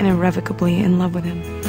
and irrevocably in love with him.